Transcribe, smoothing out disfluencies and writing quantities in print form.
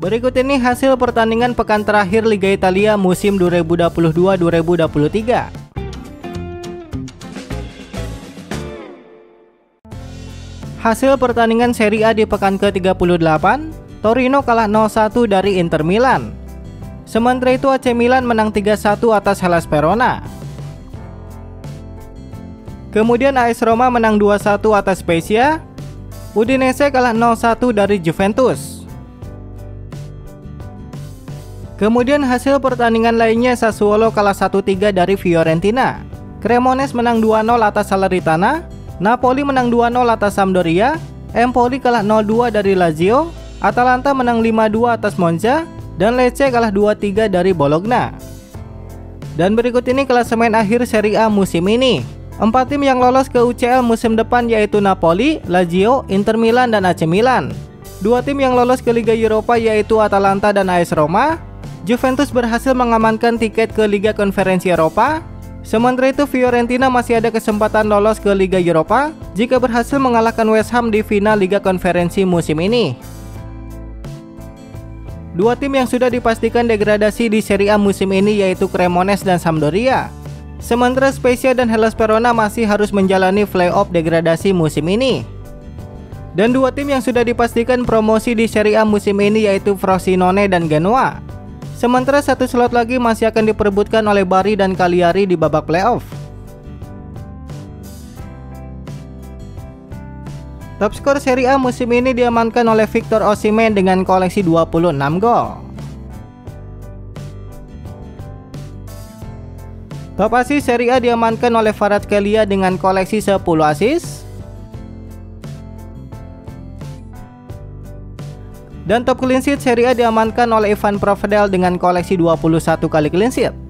Berikut ini hasil pertandingan pekan terakhir Liga Italia musim 2022-2023. Hasil pertandingan Serie A di pekan ke-38, Torino kalah 0-1 dari Inter Milan. Sementara itu AC Milan menang 3-1 atas Hellas Verona. Kemudian AS Roma menang 2-1 atas Spezia. Udinese kalah 0-1 dari Juventus. Kemudian hasil pertandingan lainnya, Sassuolo kalah 1-3 dari Fiorentina. Cremonese menang 2-0 atas Salernitana. Napoli menang 2-0 atas Sampdoria, Empoli kalah 0-2 dari Lazio, Atalanta menang 5-2 atas Monza, dan Lecce kalah 2-3 dari Bologna. Dan berikut ini klasemen akhir Serie A musim ini. 4 tim yang lolos ke UCL musim depan yaitu Napoli, Lazio, Inter Milan, dan AC Milan. 2 tim yang lolos ke Liga Eropa yaitu Atalanta dan AS Roma. Juventus berhasil mengamankan tiket ke Liga Konferensi Eropa. Sementara itu Fiorentina masih ada kesempatan lolos ke Liga Eropa jika berhasil mengalahkan West Ham di final Liga Konferensi musim ini. 2 tim yang sudah dipastikan degradasi di Serie A musim ini yaitu Cremonese dan Sampdoria. Sementara Spezia dan Hellas Verona masih harus menjalani playoff degradasi musim ini. Dan 2 tim yang sudah dipastikan promosi di Serie A musim ini yaitu Frosinone dan Genoa. Sementara 1 slot lagi masih akan diperebutkan oleh Bari dan Cagliari di babak playoff. Top skor Serie A musim ini diamankan oleh Victor Osimhen dengan koleksi 26 gol. Top asis Serie A diamankan oleh Farad Kalia dengan koleksi 10 asis. Dan top clean sheet Serie A diamankan oleh Ivan Pravedel dengan koleksi 21 kali clean sheet.